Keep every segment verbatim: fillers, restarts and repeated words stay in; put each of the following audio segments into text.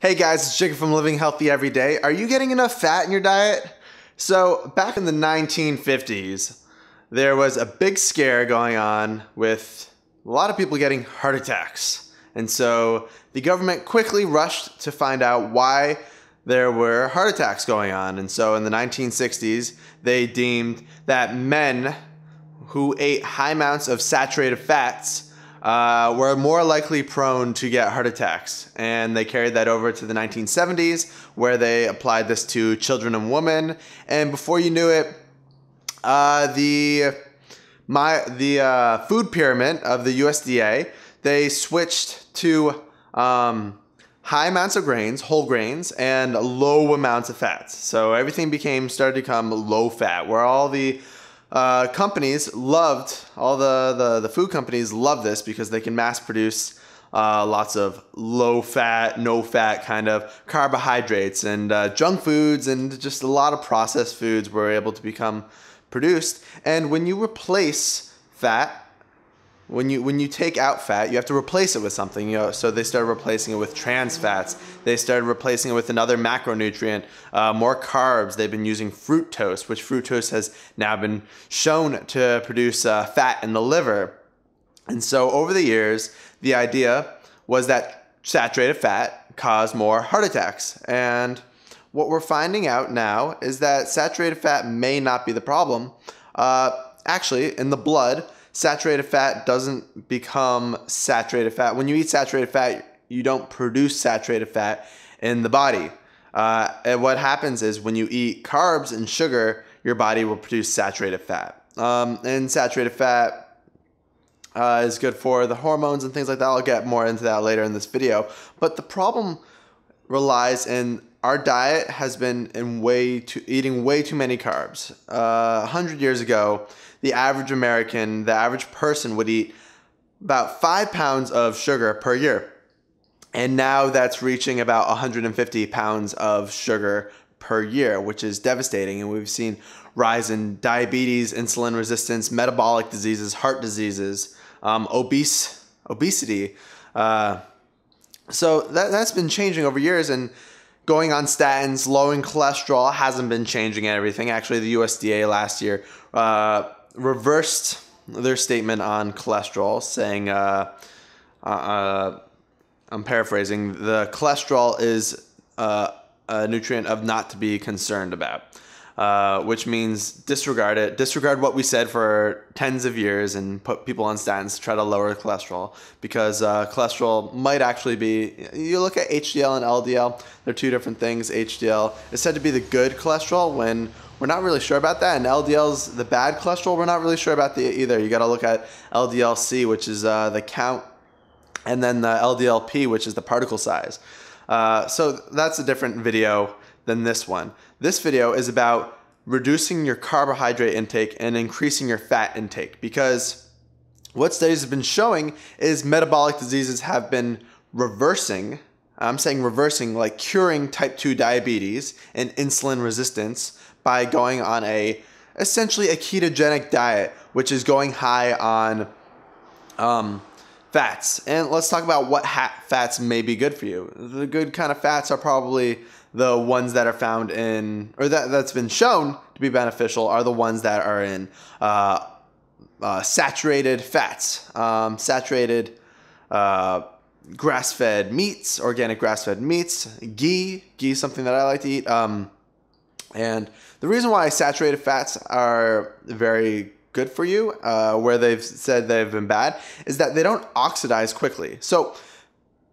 Hey guys, it's Jacob from Living Healthy Every Day. Are you getting enough fat in your diet? So back in the nineteen fifties, there was a big scare going on with a lot of people getting heart attacks. And so the government quickly rushed to find out why there were heart attacks going on. And so in the nineteen sixties, they deemed that men who ate high amounts of saturated fats Uh, were more likely prone to get heart attacks. And they carried that over to the nineteen seventies, where they applied this to children and women. And before you knew it, uh, the my the uh, food pyramid of the U S D A, they switched to um, high amounts of grains, whole grains, and low amounts of fats. So everything became started to become low fat, where all the Uh, companies loved, all the, the, the food companies love this because they can mass produce uh, lots of low fat, no fat kind of carbohydrates and uh, junk foods, and just a lot of processed foods were able to become produced. And when you replace fat, when you, when you take out fat, you have to replace it with something. You know, so they started replacing it with trans fats. They started replacing it with another macronutrient, uh, more carbs. They've been using fructose, which fructose has now been shown to produce uh, fat in the liver. And so over the years, the idea was that saturated fat caused more heart attacks. And what we're finding out now is that saturated fat may not be the problem. Uh, actually, in the blood, saturated fat doesn't become saturated fat. When you eat saturated fat, you don't produce saturated fat in the body. Uh, and what happens is when you eat carbs and sugar, your body will produce saturated fat. Um, and saturated fat uh, is good for the hormones and things like that. I'll get more into that later in this video. But the problem relies in our diet has been in way too, eating way too many carbs. Uh, one hundred years ago, the average American, the average person would eat about five pounds of sugar per year. And now that's reaching about one hundred fifty pounds of sugar per year, which is devastating. And we've seen rise in diabetes, insulin resistance, metabolic diseases, heart diseases, um, obese, obesity. Uh, so that, that's been changing over years, and going on statins, lowering cholesterol hasn't been changing everything. Actually, the U S D A last year uh, reversed their statement on cholesterol, saying, uh, uh, I'm paraphrasing, the cholesterol is uh, a nutrient of not to be concerned about, uh, which means disregard it, disregard what we said for tens of years and put people on statins to try to lower cholesterol, because uh, cholesterol might actually be, you look at H D L and L D L, they're two different things. H D L is said to be the good cholesterol when we're not really sure about that, and L D L's the bad cholesterol. We're not really sure about the either. You got to look at L D L C, which is uh, the count, and then the L D L P, which is the particle size. Uh, so that's a different video than this one. This video is about reducing your carbohydrate intake and increasing your fat intake, because what studies have been showing is metabolic diseases have been reversing. I'm saying reversing, like curing type two diabetes and insulin resistance by going on a essentially a ketogenic diet, which is going high on um, fats. And let's talk about what ha fats may be good for you. The good kind of fats are probably the ones that are found in, or that, that's been shown to be beneficial, are the ones that are in uh, uh, saturated fats, um, saturated uh grass-fed meats, organic grass-fed meats, ghee, ghee is something that I like to eat. Um, and the reason why saturated fats are very good for you, uh, where they've said they've been bad, is that they don't oxidize quickly. So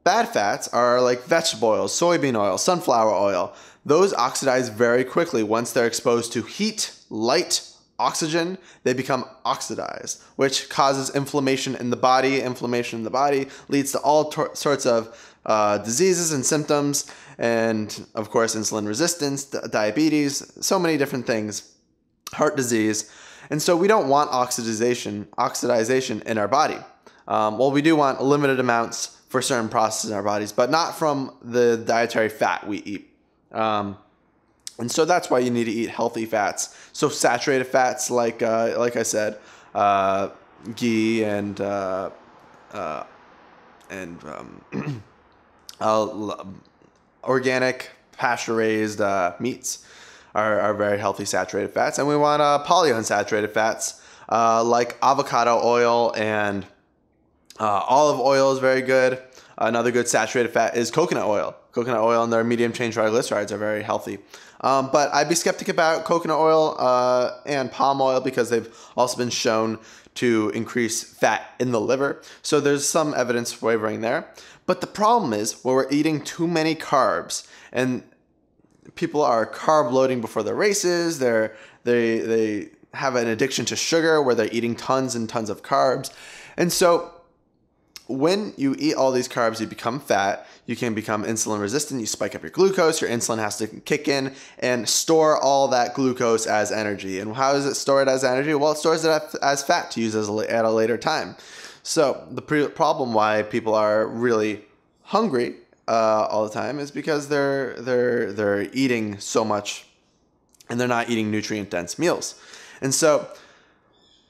bad fats are like vegetable oil, soybean oil, sunflower oil. Those oxidize very quickly. Once they're exposed to heat, light, oxygen, they become oxidized, which causes inflammation in the body. Inflammation in the body leads to all sorts of uh, diseases and symptoms, and of course insulin resistance, diabetes, so many different things, heart disease. And so we don't want oxidization oxidization in our body. Um, well, we do want limited amounts for certain processes in our bodies, but not from the dietary fat we eat. Um, And so that's why you need to eat healthy fats. So saturated fats, like uh, like I said, uh, ghee and uh, uh, and um, uh, organic, pasture-raised uh, meats are, are very healthy saturated fats. And we want uh, polyunsaturated fats uh, like avocado oil and uh, olive oil is very good. Another good saturated fat is coconut oil. Coconut oil and their medium-chain triglycerides are very healthy. Um, but I'd be skeptic about coconut oil uh, and palm oil because they've also been shown to increase fat in the liver. So there's some evidence wavering there. But the problem is when we're eating too many carbs, and people are carb loading before their races, they're, they, they have an addiction to sugar where they're eating tons and tons of carbs. And so when you eat all these carbs, you become fat, you can become insulin resistant, you spike up your glucose, your insulin has to kick in and store all that glucose as energy. And how does it store it as energy? Well, it stores it as fat to use as at a later time. So the pre problem why people are really hungry uh, all the time is because they're, they're, they're eating so much and they're not eating nutrient-dense meals. And so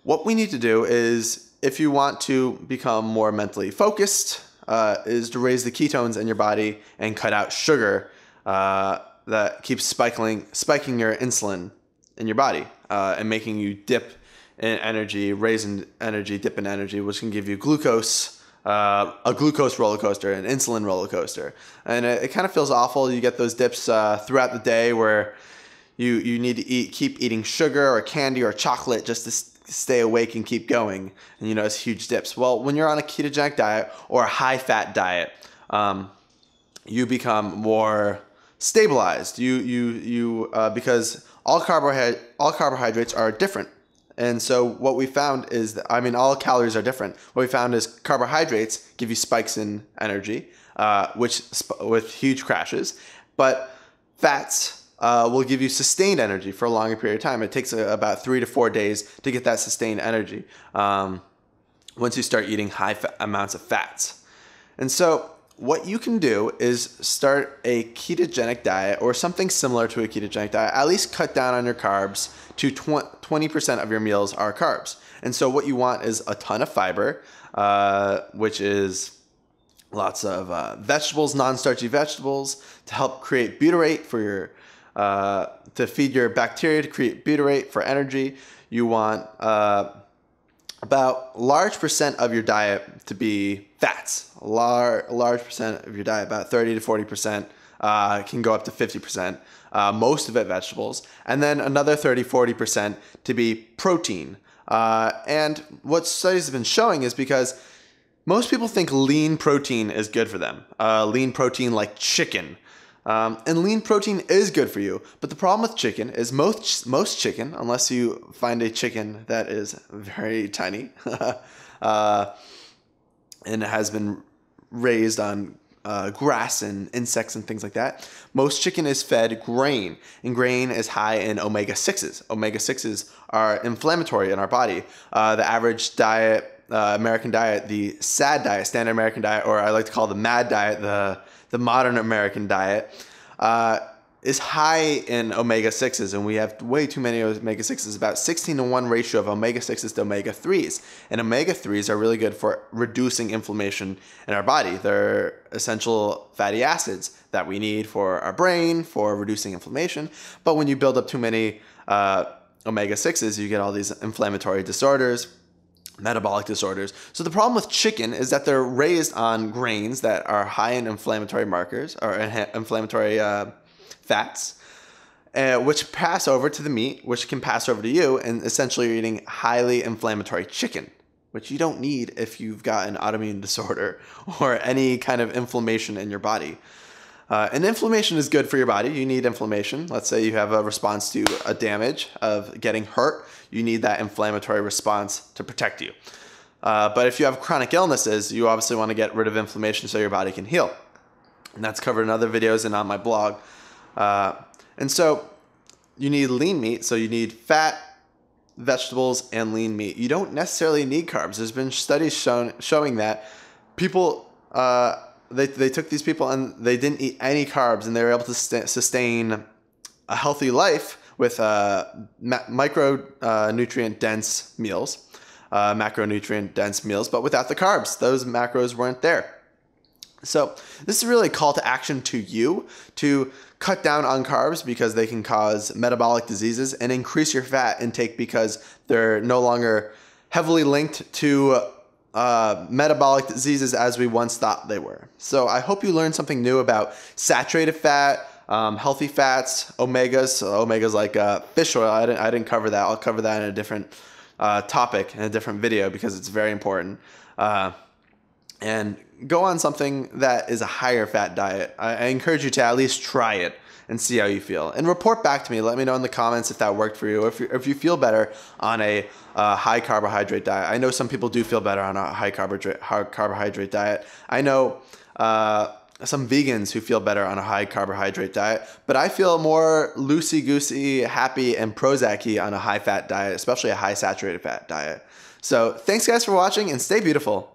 what we need to do is, if you want to become more mentally focused, uh, is to raise the ketones in your body and cut out sugar uh, that keeps spiking, spiking your insulin in your body uh, and making you dip in energy, raise in energy, dip in energy, which can give you glucose, uh, a glucose roller coaster, an insulin roller coaster. And it, it kind of feels awful. You get those dips uh, throughout the day where you, you need to eat, keep eating sugar or candy or chocolate just to stay awake and keep going, and you notice huge dips. Well, when you're on a ketogenic diet or a high-fat diet, um, you become more stabilized. You you you uh, because all carbohydrate all carbohydrates are different, and so what we found is that, I mean, all calories are different. What we found is carbohydrates give you spikes in energy, uh, which sp with huge crashes, but fats Uh, will give you sustained energy for a longer period of time. It takes a, about three to four days to get that sustained energy um, once you start eating high fa amounts of fats. And so what you can do is start a ketogenic diet or something similar to a ketogenic diet, at least cut down on your carbs to twenty percent of your meals are carbs. And so what you want is a ton of fiber, uh, which is lots of uh, vegetables, non-starchy vegetables, to help create butyrate for your Uh, to feed your bacteria, to create butyrate for energy. You want uh, about large percent of your diet to be fats. Lar large percent of your diet, about thirty to forty percent, uh, can go up to fifty percent, uh, most of it vegetables. And then another thirty, forty percent to be protein. Uh, and what studies have been showing is because most people think lean protein is good for them. Uh, lean protein like chicken. Um, and lean protein is good for you, but the problem with chicken is most most chicken, unless you find a chicken that is very tiny uh, and has been raised on uh, grass and insects and things like that, most chicken is fed grain, and grain is high in omega sixes. Omega sixes are inflammatory in our body. Uh, the average diet, uh, American diet, the SAD diet, standard American diet, or I like to call the MAD diet, the the modern American diet, uh, is high in omega sixes, and we have way too many omega sixes, about sixteen to one ratio of omega sixes to omega threes. And omega threes are really good for reducing inflammation in our body. They're essential fatty acids that we need for our brain, for reducing inflammation. But when you build up too many uh, omega sixes, you get all these inflammatory disorders, metabolic disorders. So the problem with chicken is that they're raised on grains that are high in inflammatory markers or inflammatory uh, fats, uh, which pass over to the meat, which can pass over to you, and essentially you're eating highly inflammatory chicken, which you don't need if you've got an autoimmune disorder or any kind of inflammation in your body. Uh, and inflammation is good for your body. You need inflammation. Let's say you have a response to a damage of getting hurt. You need that inflammatory response to protect you. Uh, but if you have chronic illnesses, you obviously want to get rid of inflammation so your body can heal. And that's covered in other videos and on my blog. Uh, and so you need lean meat. So you need fat, vegetables, and lean meat. You don't necessarily need carbs. There's been studies shown, showing that people... Uh, They, they took these people and they didn't eat any carbs, and they were able to sustain a healthy life with uh, micronutrient-dense uh, meals, uh, macronutrient-dense meals, but without the carbs. Those macros weren't there. So this is really a call to action to you to cut down on carbs because they can cause metabolic diseases, and increase your fat intake because they're no longer heavily linked to uh, metabolic diseases as we once thought they were. So I hope you learned something new about saturated fat, um, healthy fats, omegas. So omegas like uh, fish oil. I didn't, I didn't cover that. I'll cover that in a different uh, topic, in a different video, because it's very important. Uh, and go on something that is a higher fat diet. I, I encourage you to at least try it and see how you feel. And report back to me. Let me know in the comments if that worked for you, or if you, if you feel better on a uh, high carbohydrate diet. I know some people do feel better on a high carbohydrate, high carbohydrate diet. I know uh, some vegans who feel better on a high carbohydrate diet, but I feel more loosey-goosey, happy, and Prozac-y on a high fat diet, especially a high saturated fat diet. So thanks guys for watching, and stay beautiful.